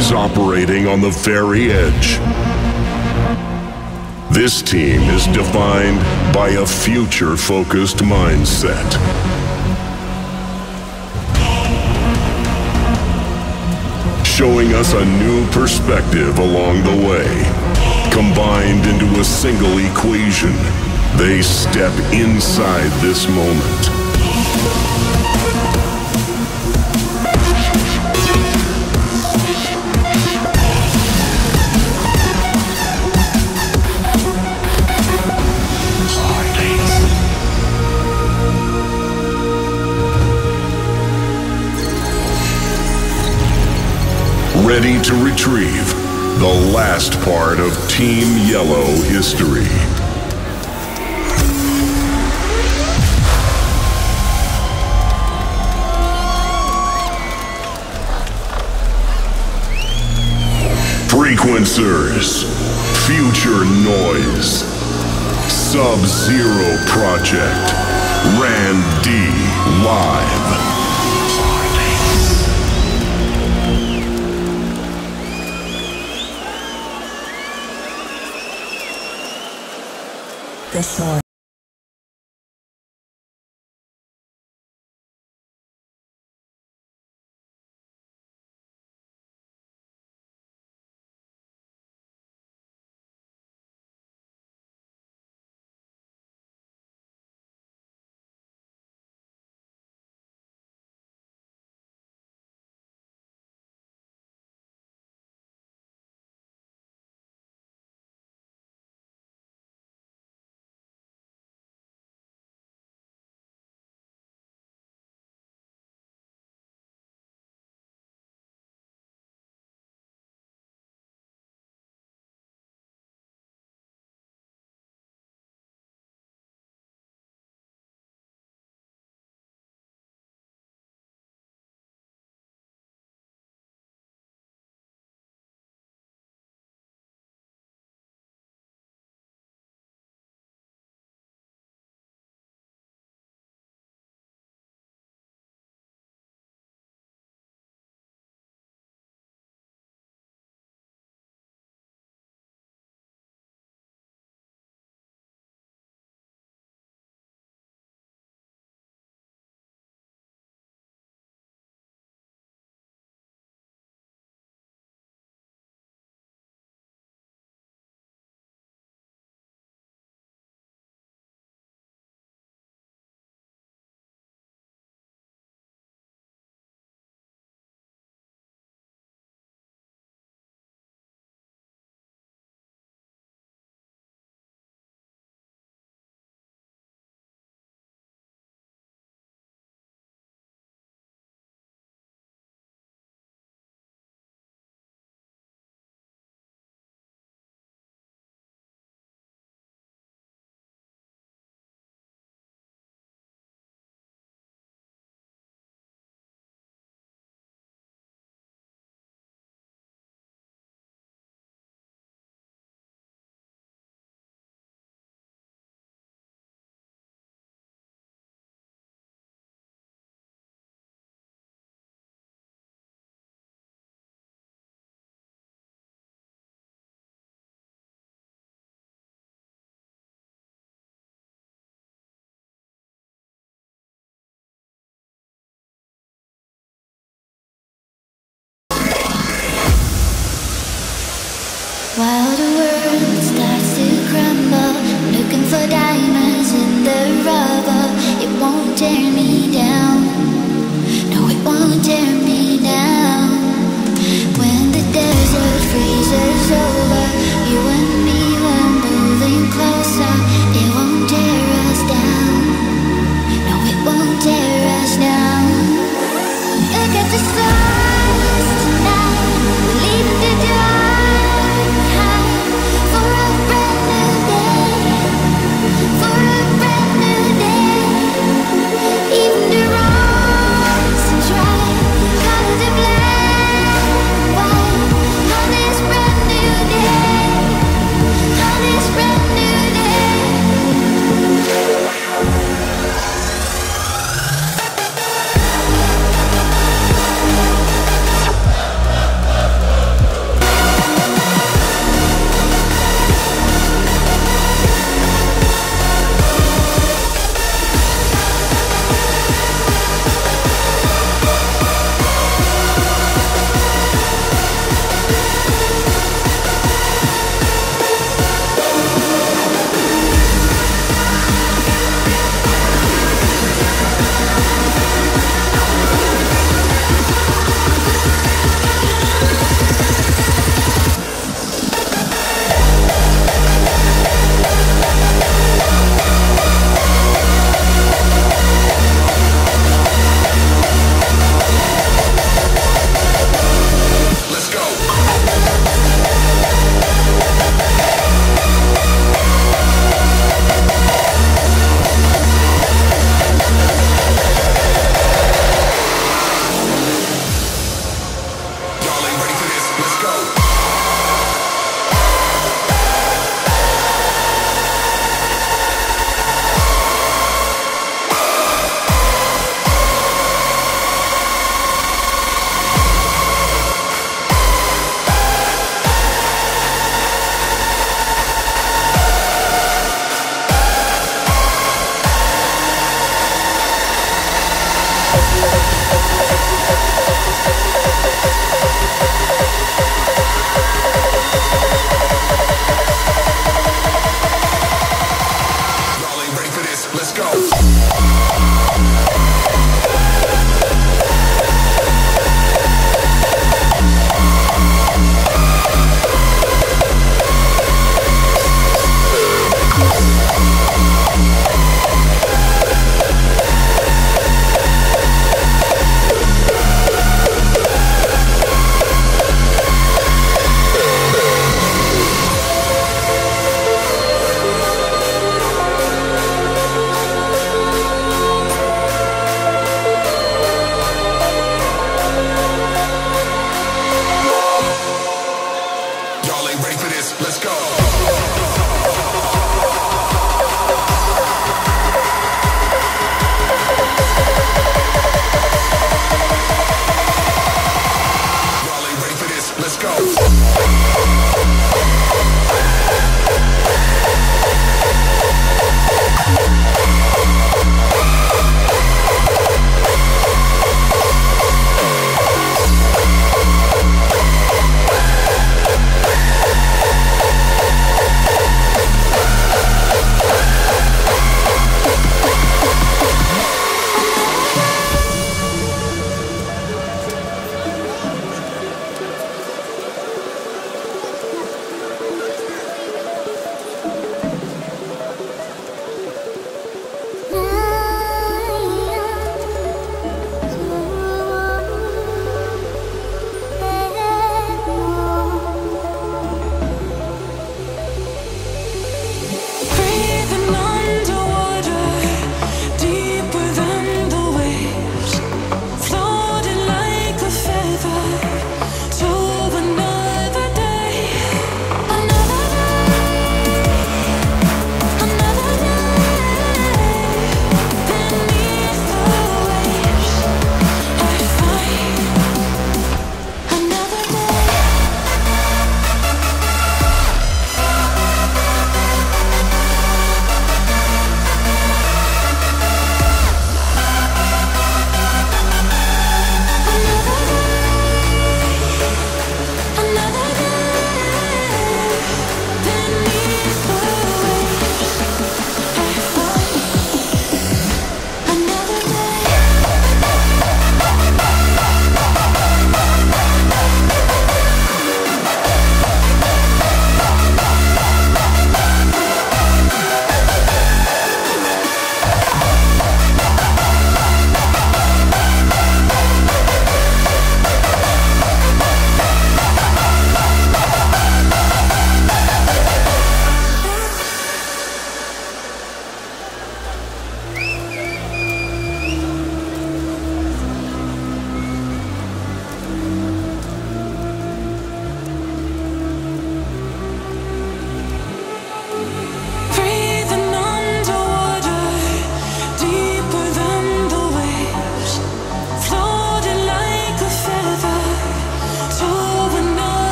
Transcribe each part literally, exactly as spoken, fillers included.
always operating on the very edge. This team is defined by a future-focused mindset. Showing us a new perspective along the way. Combined into a single equation, they step inside this moment. Ready to retrieve the last part of Team Yellow history. Frequencerz, Phuture Noize, Sub-Zero Project, Ran-D Live. This one.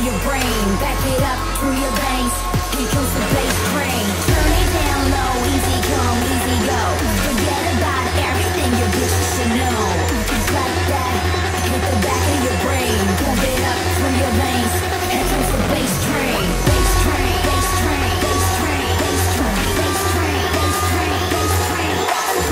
through your brain, back it up through your veins. Here comes the bass train. Turn it down low, easy come, easy go. Forget about everything your bitch should know. It's like that, hit the back of your brain, pump it up through your veins. Here comes the bass train, bass train, bass train, bass train, bass train, bass train, bass train, bass train, bass train.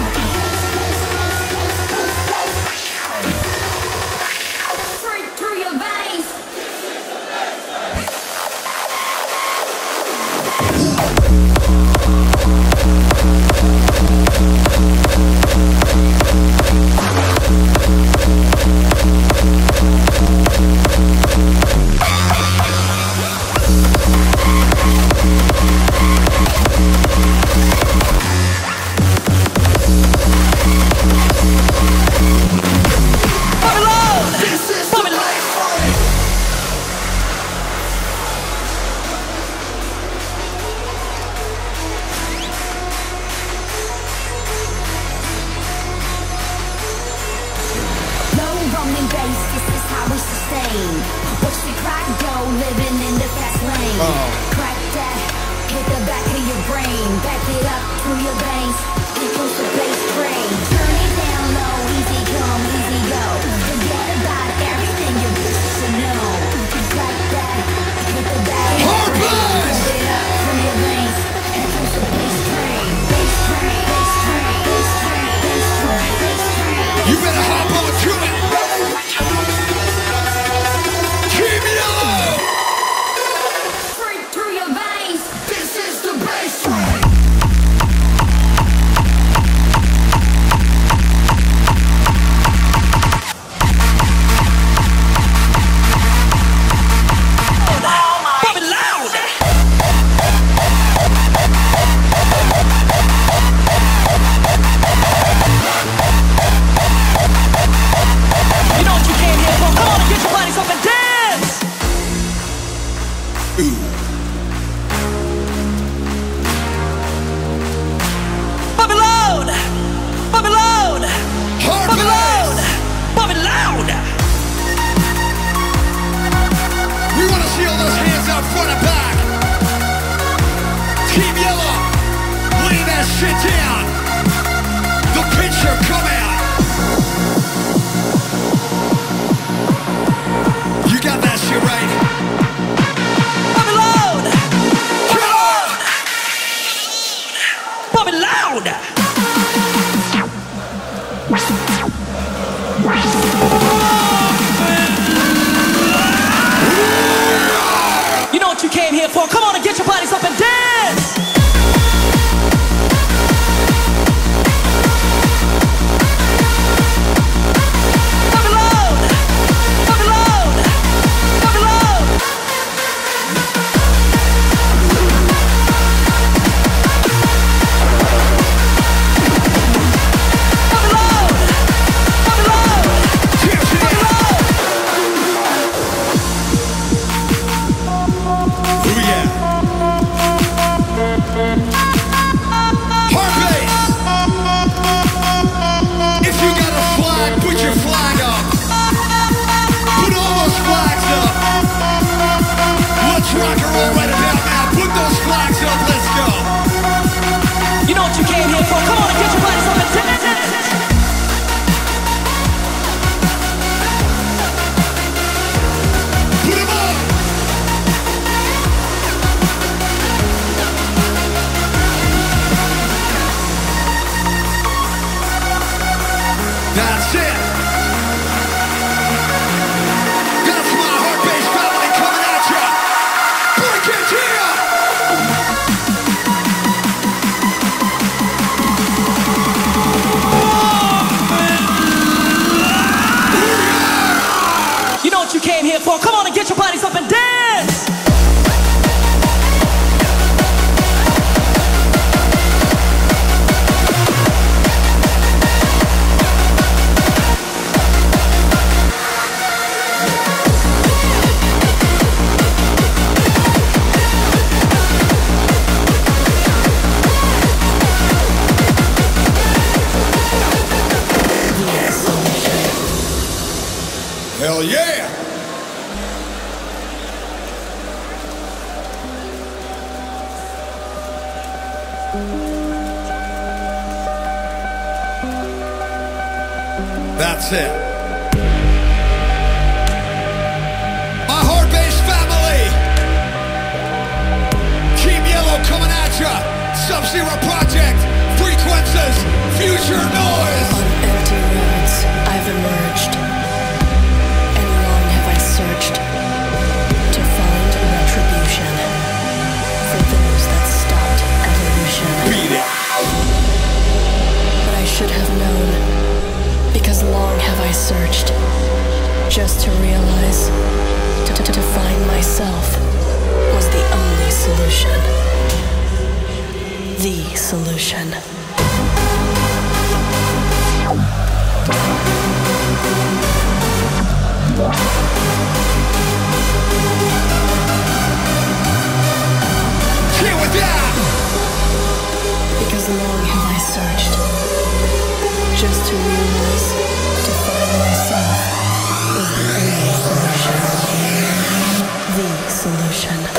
That's it. My hard bass family. Team Yellow coming at ya. Sub-Zero Project. Frequencerz. Phuture Noize. On empty roads, I've emerged. And long have I searched to find retribution for those that stopped evolution. Beat it. But I should have known. Because long have I searched, just to realize, to, to, to find myself was the only solution. The solution. Here with that! Because long have I searched. Just to realize, to find myself is the only solution. The solution.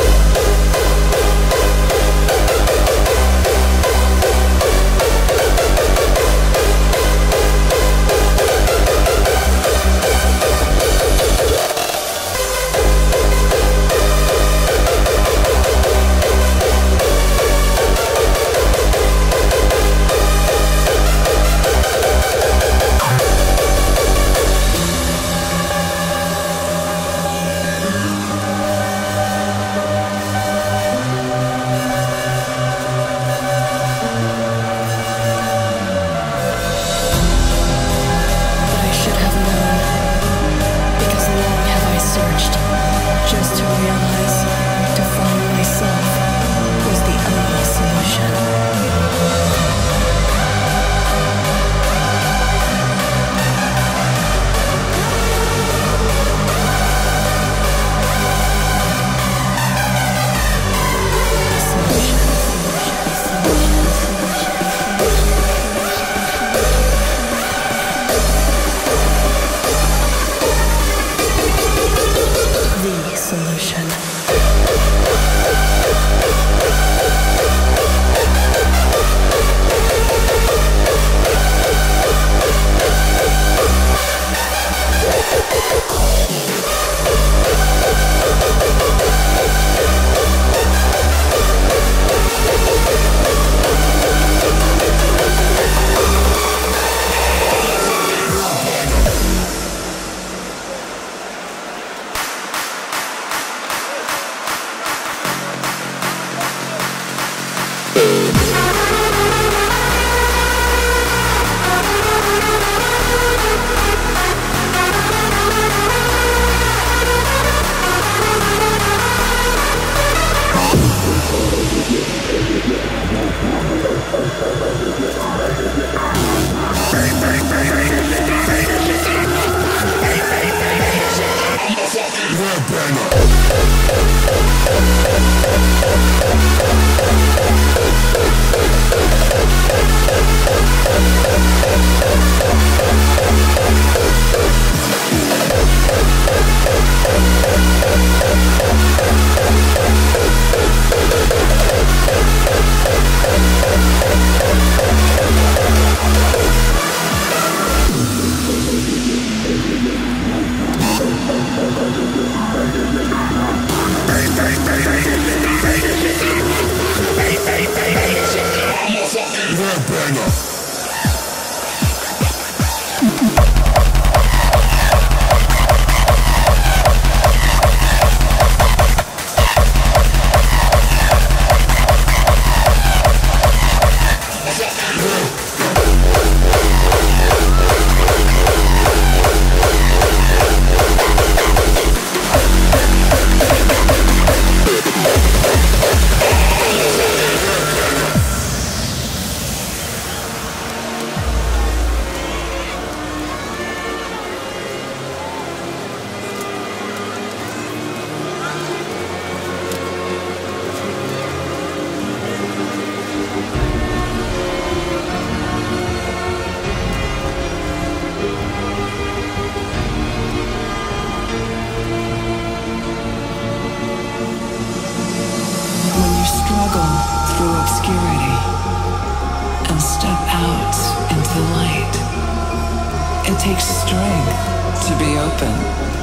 It takes strength to be open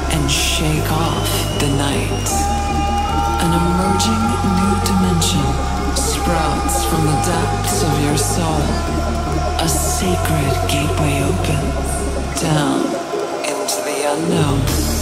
and shake off the night. An emerging new dimension sprouts from the depths of your soul. A sacred gateway opens down into the unknown.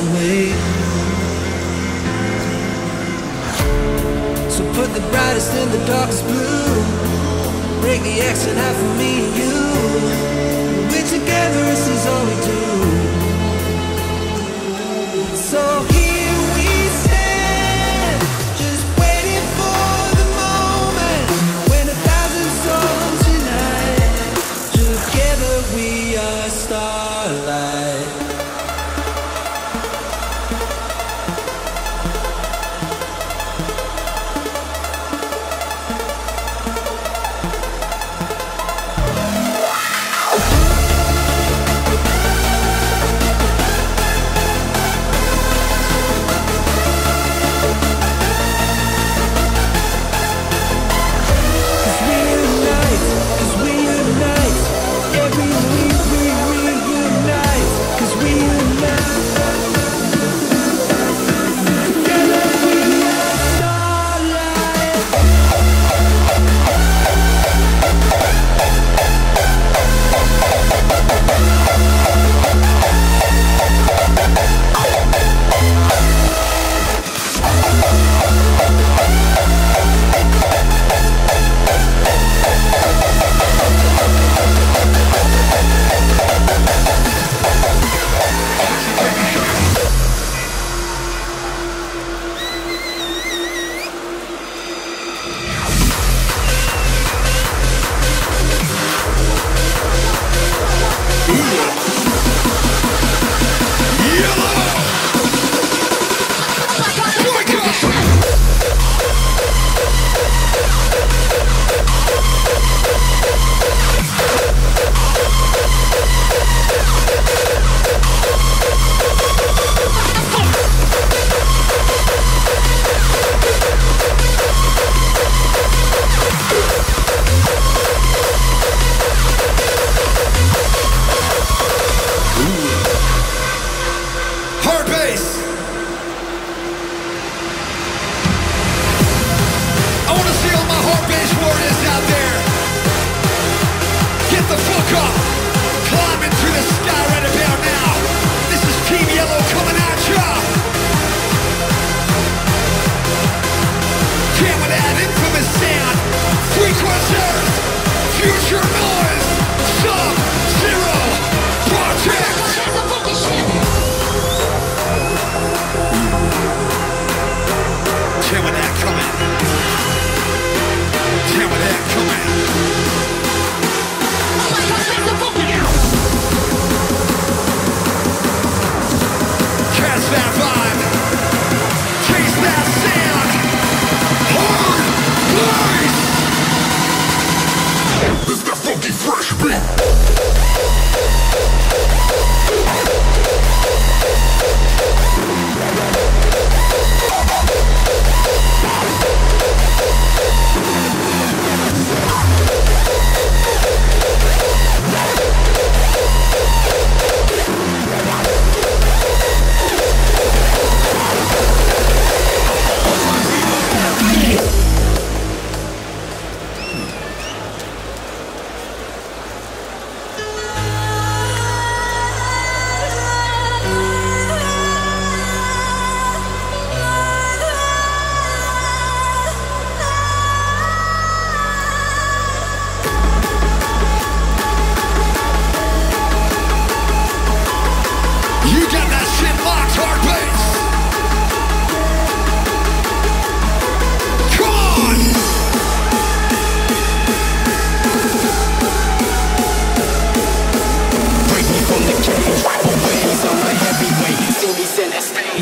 away. So put the brightest in the darkest blue. Break the accent out for me and you. We're together, this is all we do. So here we stand, just waiting for the moment when a thousand souls unite. Together we are starlight. Phuture Noize, Sub-Zero Project. That's a fucking shit. Damn with that coming. Damn with that coming. Oh my God, that's a fucking out. Catch that vibe. Taste that sound. Hard Bass. It's that funky fresh beat.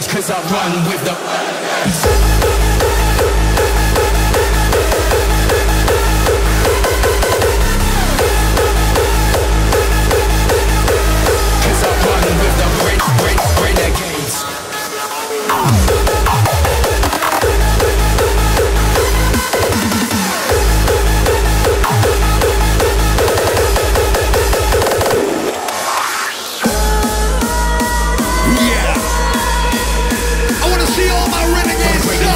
Cause I run with the Cause I run with the break, break, renegades. Yeah, I wanna see all my renegades.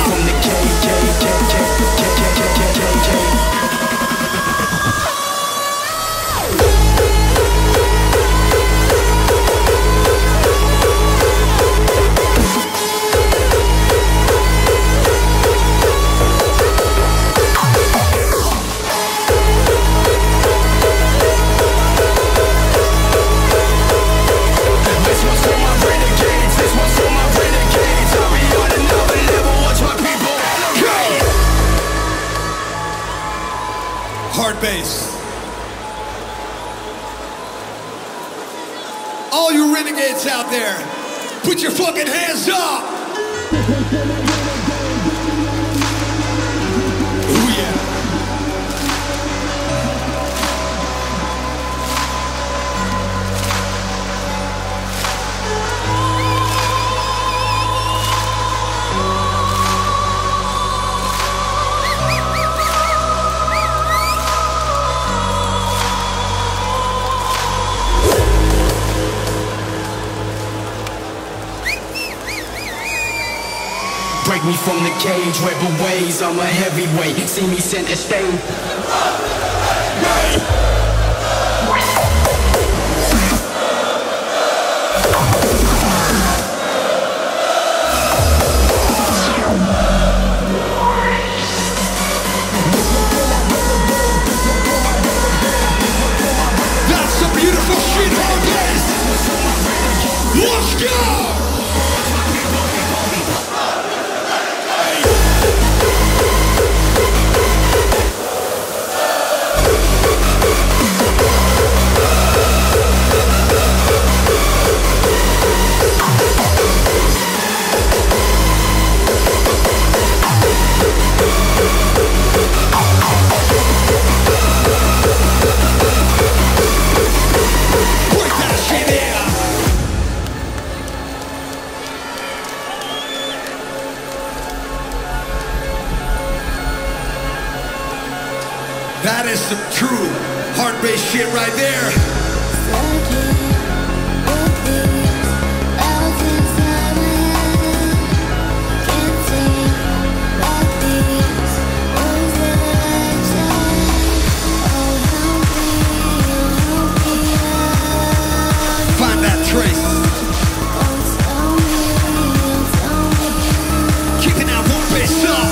Renegades. All you renegades out there, put your fucking hands up. Ooh yeah. Break me from the cage, rebel ways, I'm a heavyweight, see me sent a stain. That's some beautiful shit, Hard Bass! Let's go! That is some true hard bass shit right there. Find that trace. Keeping that one bass up.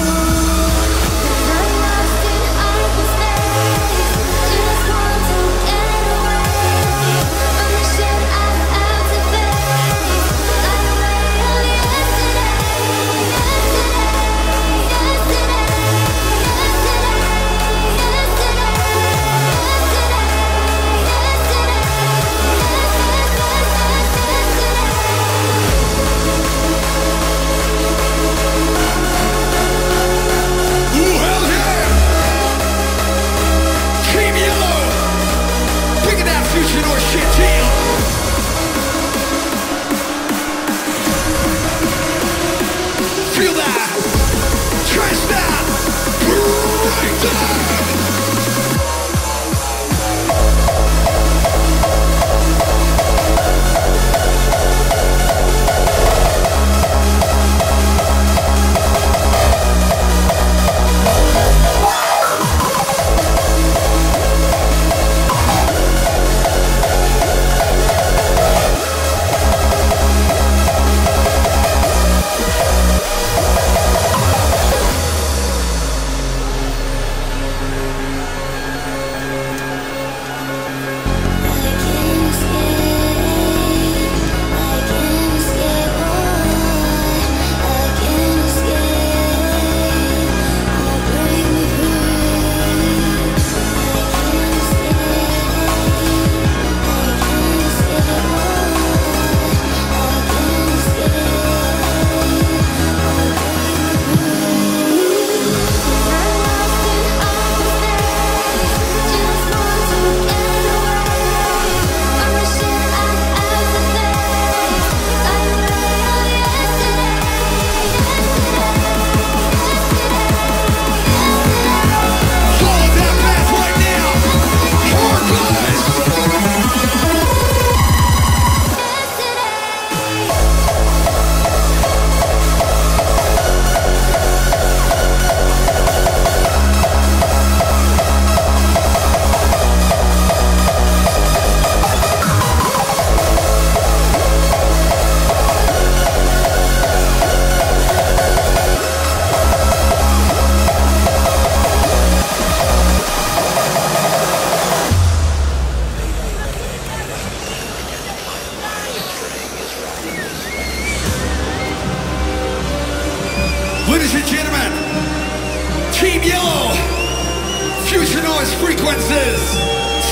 Ladies and gentlemen, Team Yellow, Phuture Noize Frequencerz,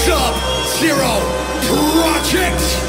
Sub-Zero Project.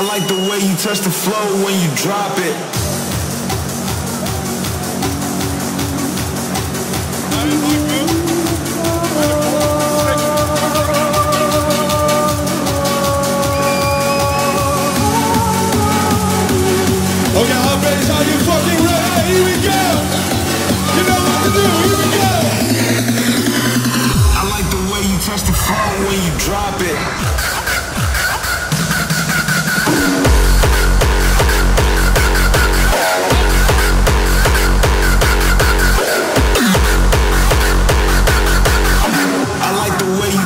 I like the way you touch the flow when you drop it. Oh yeah, hard bass, are you fucking ready? Here we go. You know what to do, here we go. I like the way you touch the flow when you drop it.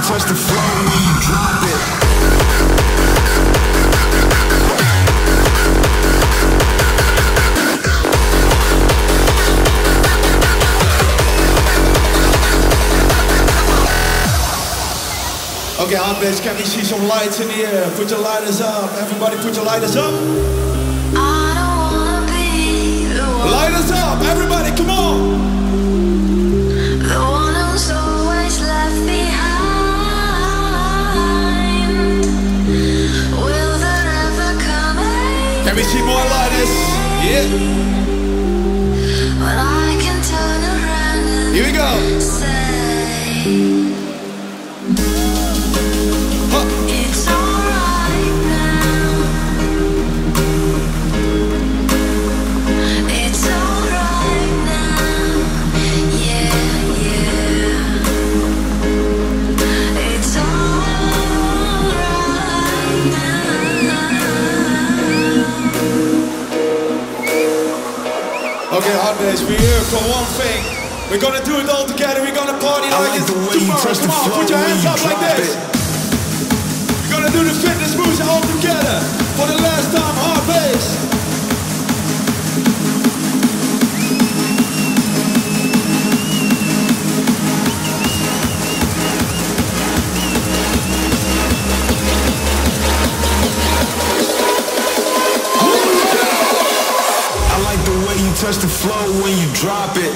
Touch the floor when you drop it. Okay, hard bass, can we see some lights in the air? Put your lighters up. Everybody put your lighters up. I don't wanna be the one. Lighters up, everybody, come on. The one who's always left behind. Can we see more lighters? Yeah. Well, I can turn around and here we go. Huh. It's alright now. It's alright now. Yeah, yeah. It's alright now. Okay, hard bass, we're here for one thing. We're gonna do it all together, we're gonna party like it's tomorrow. Come on, put your hands up like this. We're gonna do the fitness moves all together. For the last time, hard bass. Touch the flow when you drop it.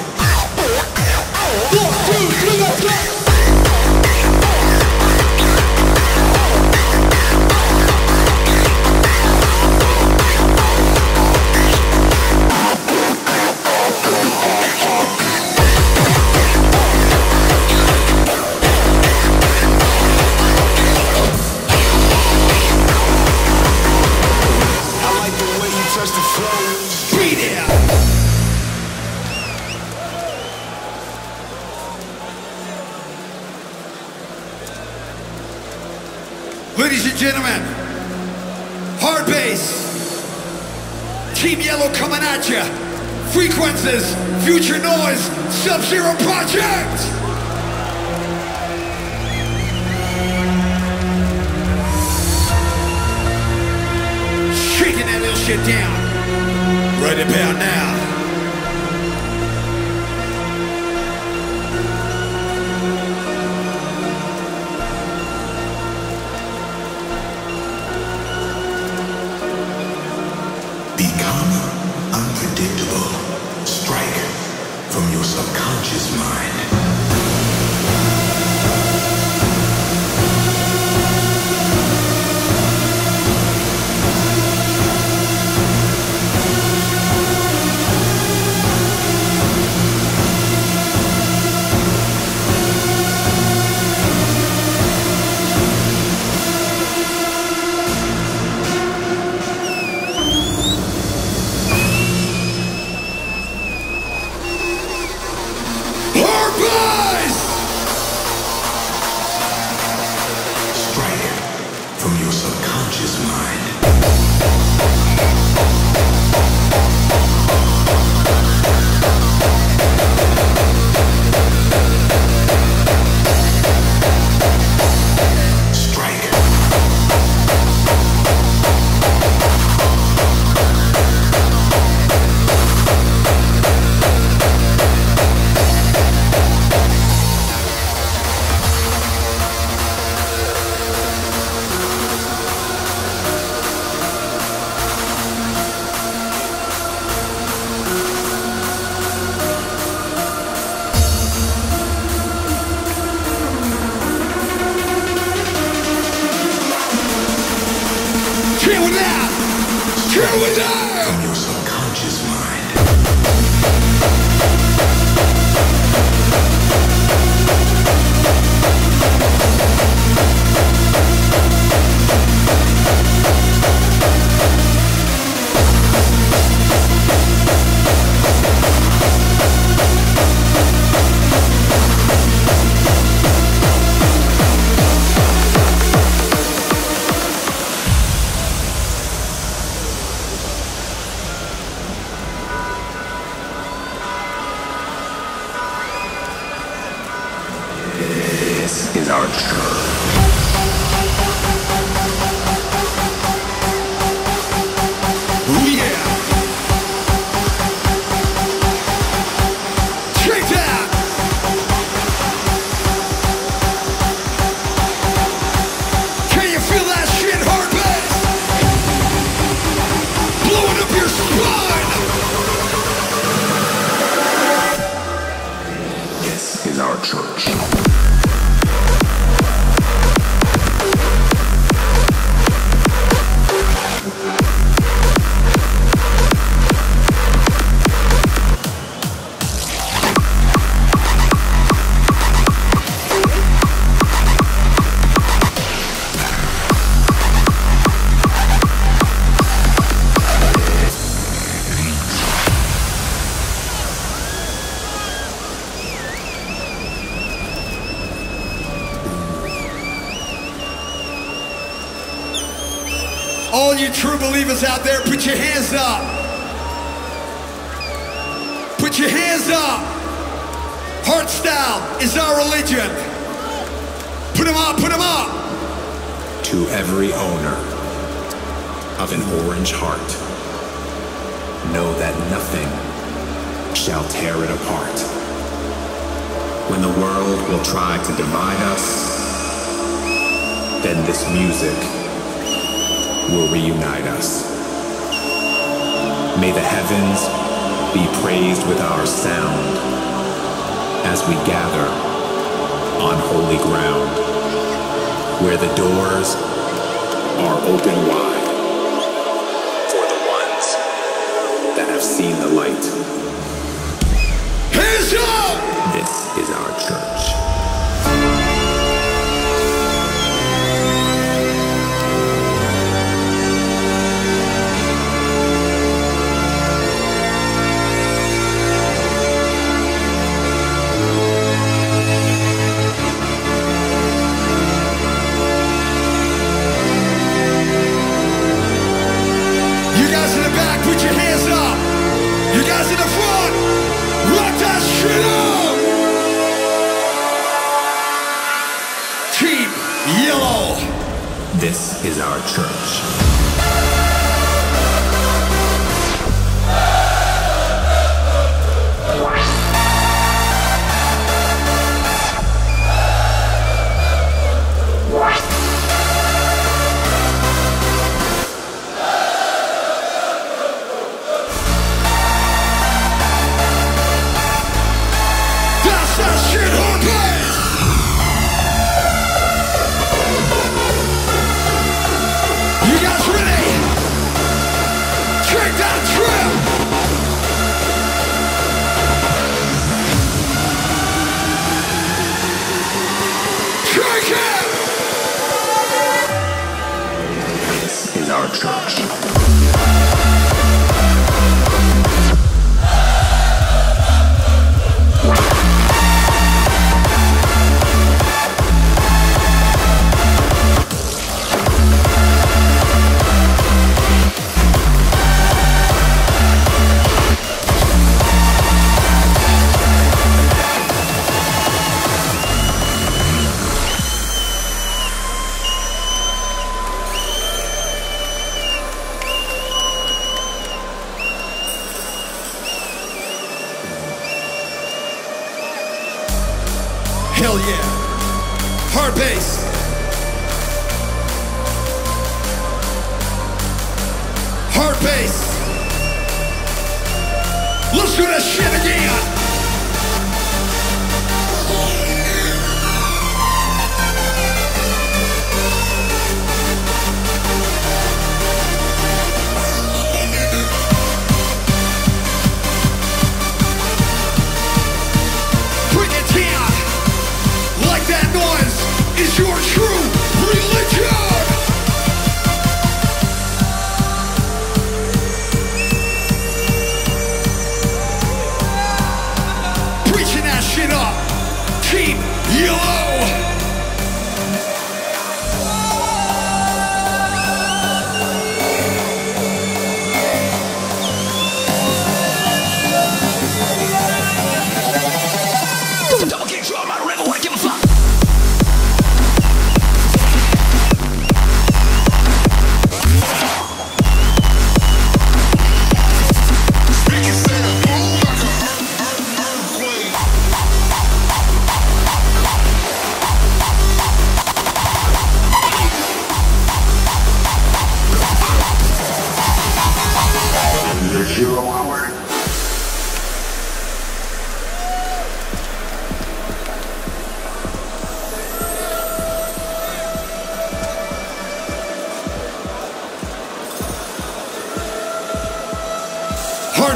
One, two, three, let's go. I like the way you touch the flow. Straight out. Ladies and gentlemen, hard bass, Team Yellow coming at ya. Frequencerz, Phuture Noize, Sub-Zero Project. Shaking that little shit down. Right about now. Subconscious mind. Out there, put your hands up. Put your hands up. Heart style is our religion. Put them up, put them up. To every owner of an orange heart, know that nothing shall tear it apart. When the world will try to divide us, then this music will reunite us. May the heavens be praised with our sound as we gather on holy ground, where the doors are open wide for the ones that have seen the light. Hands up! This is our church. This is our church.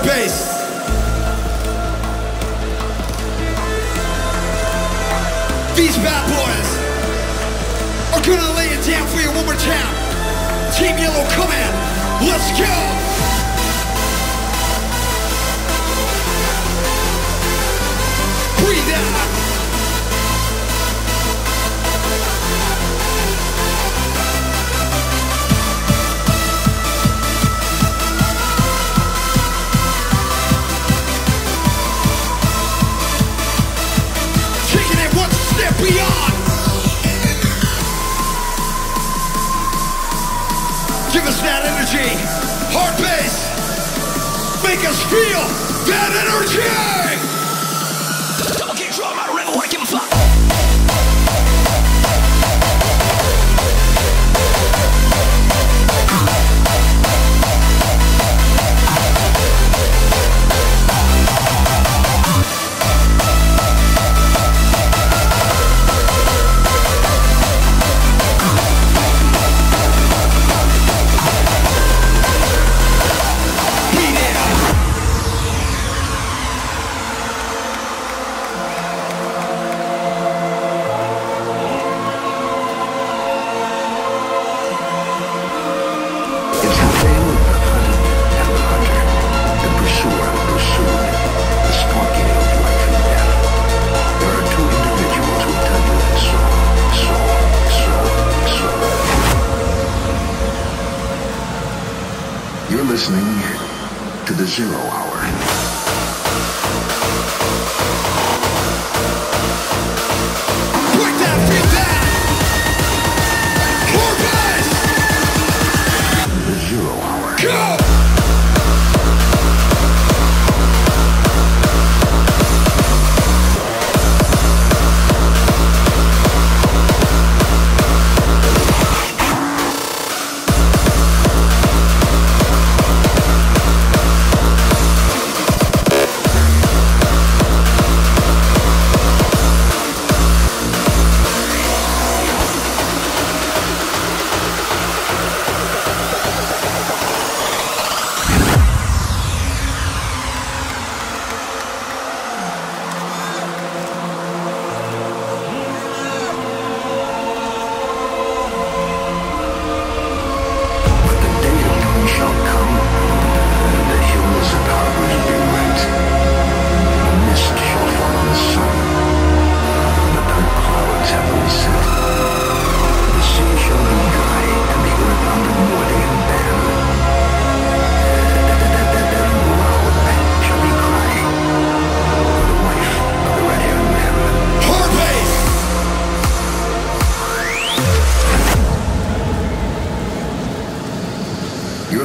hard bass. These bad boys are gonna lay it down for you one more time. Team Yellow, come in. Let's go. Breathe out. Beyond. Give us that energy, hard bass. Make us feel that energy. Don't get drawn by a rebel, I give a fuck. Listening to the Zero Hour.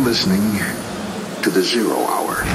Listening to the Zero Hour.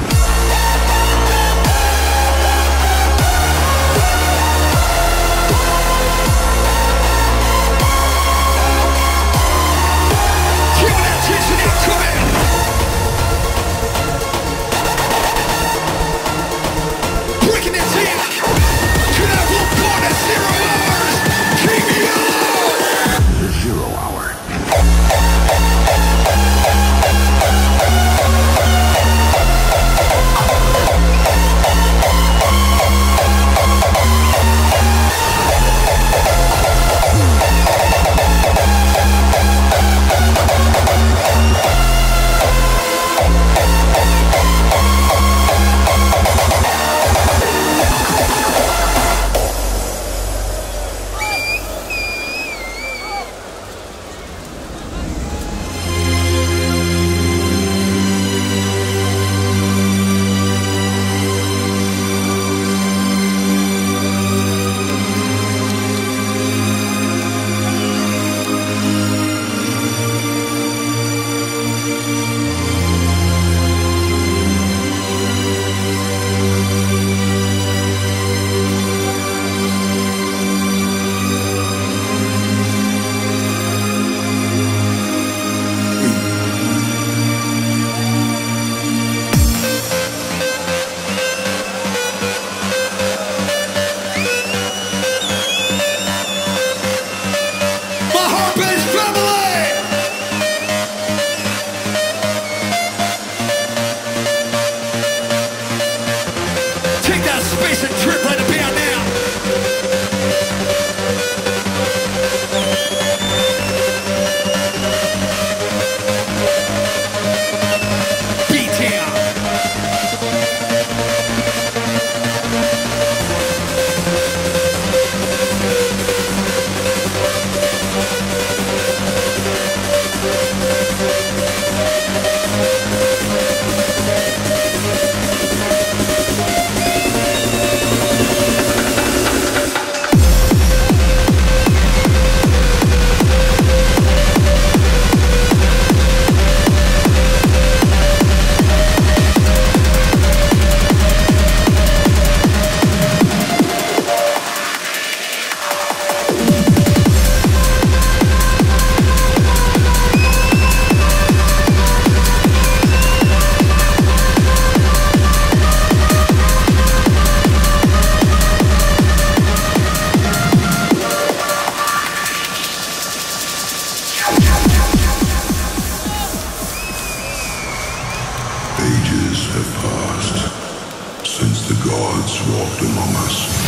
once walked among us.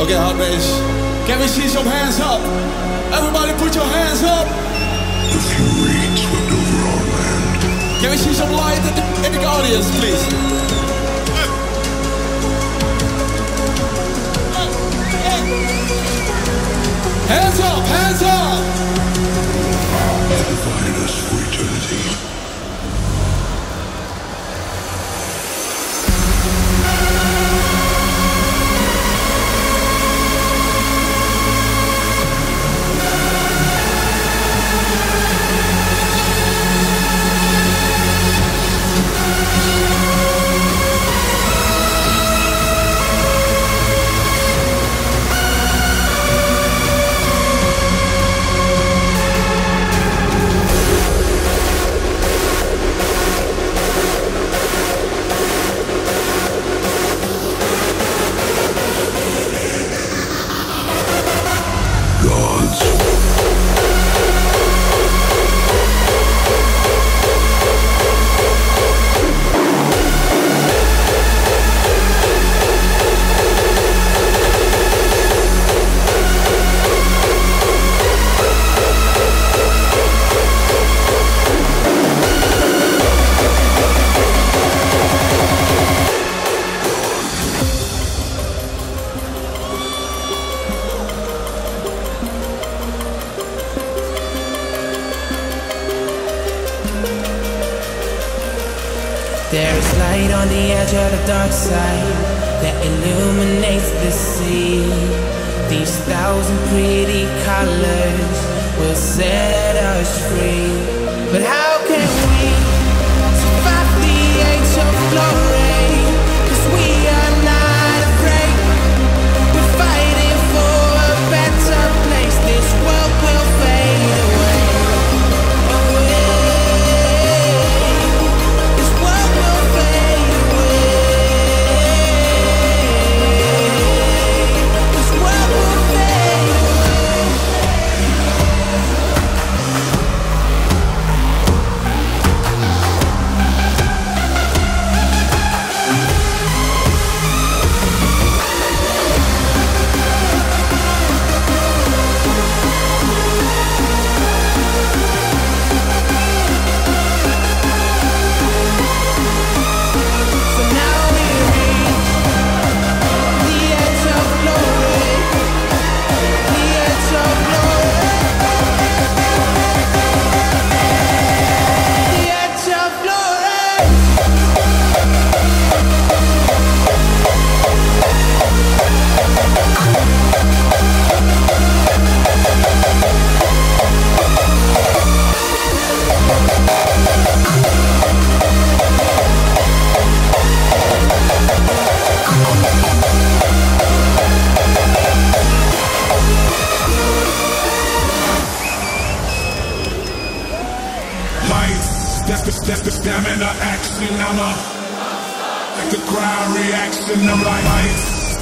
Okay, Hard Bass. Can we see some hands up? Everybody put your hands up! The fury swept over our land. Can we see some light in the, in the audience, please? Hands up! Hands up! They divided us for eternity. Dark side that illuminates the sea. These thousand pretty colors will set us free. But how can we survive the age of glory? Cause we are not afraid. We're fighting for a better place. This world will fade away. That's the, that's the stamina action. I'm a, like the crowd reaction. I'm like,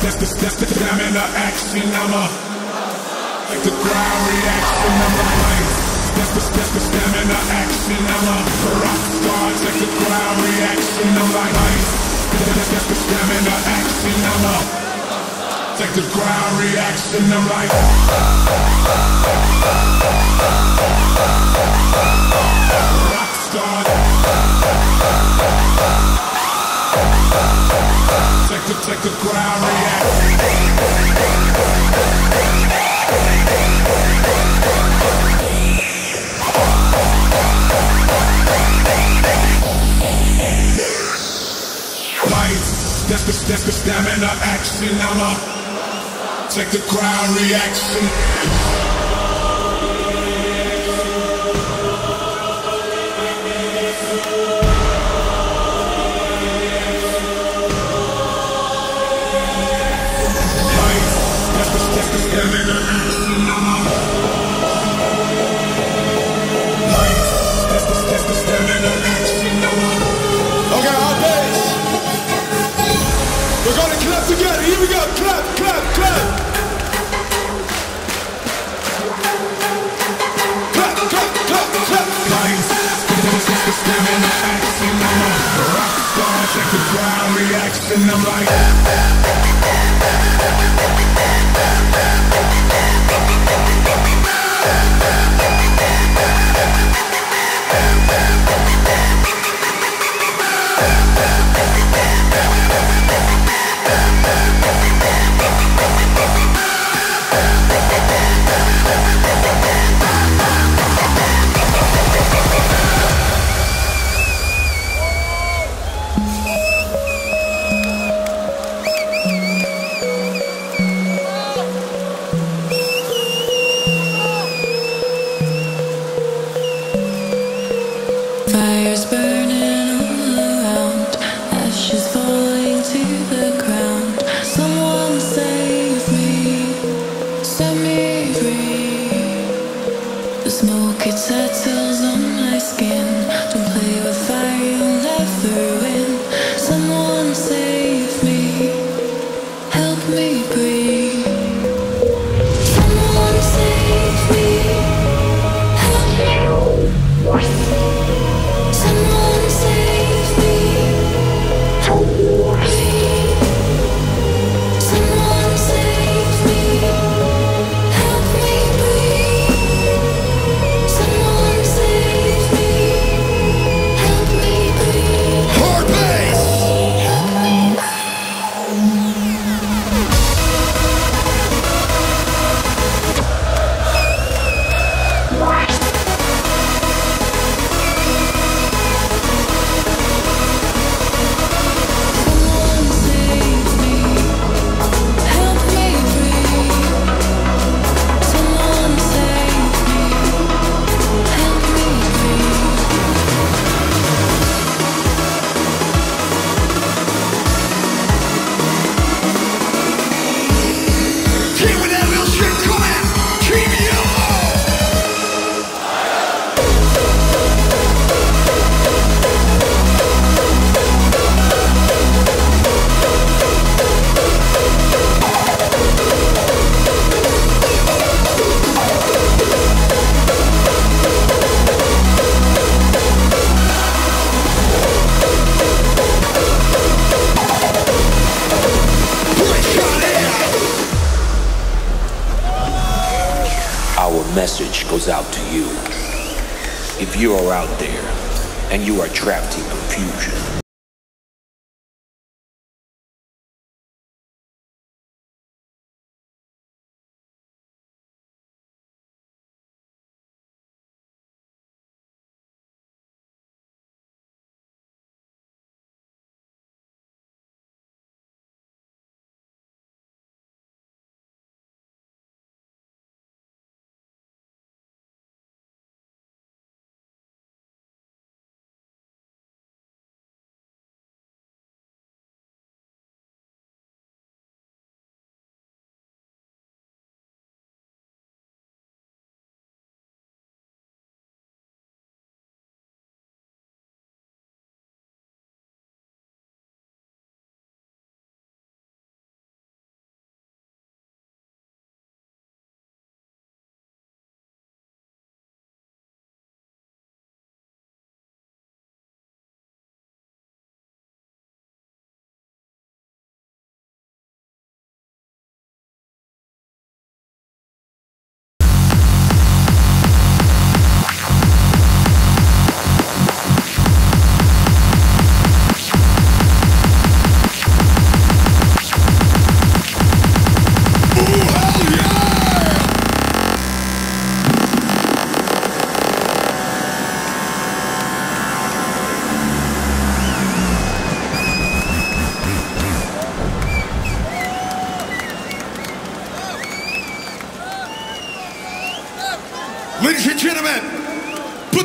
that's the, that's the stamina action. I'm a, like the crowd reaction. I'm like, that's the, that's the stamina action. I'm a rock star. Like the crowd reaction. I'm like, that's, that's the stamina action. I'm a, like the crowd reaction. I'm like, rock star. Take the, take the crowd reaction. Lights, that's the, that's the stamina action. I'm a, take the crowd reaction. Together, here we go, clap, clap, clap. Clap, clap, clap, clap. Lights, that's the stamina action. I'm a rock star, check the crowd reaction. I'm like, out to you. If you are out there and you are trapped in confusion,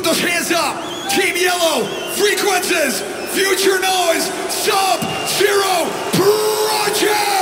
Put those hands up. Team Yellow, Frequencerz, Phuture Noize, Sub-Zero Project!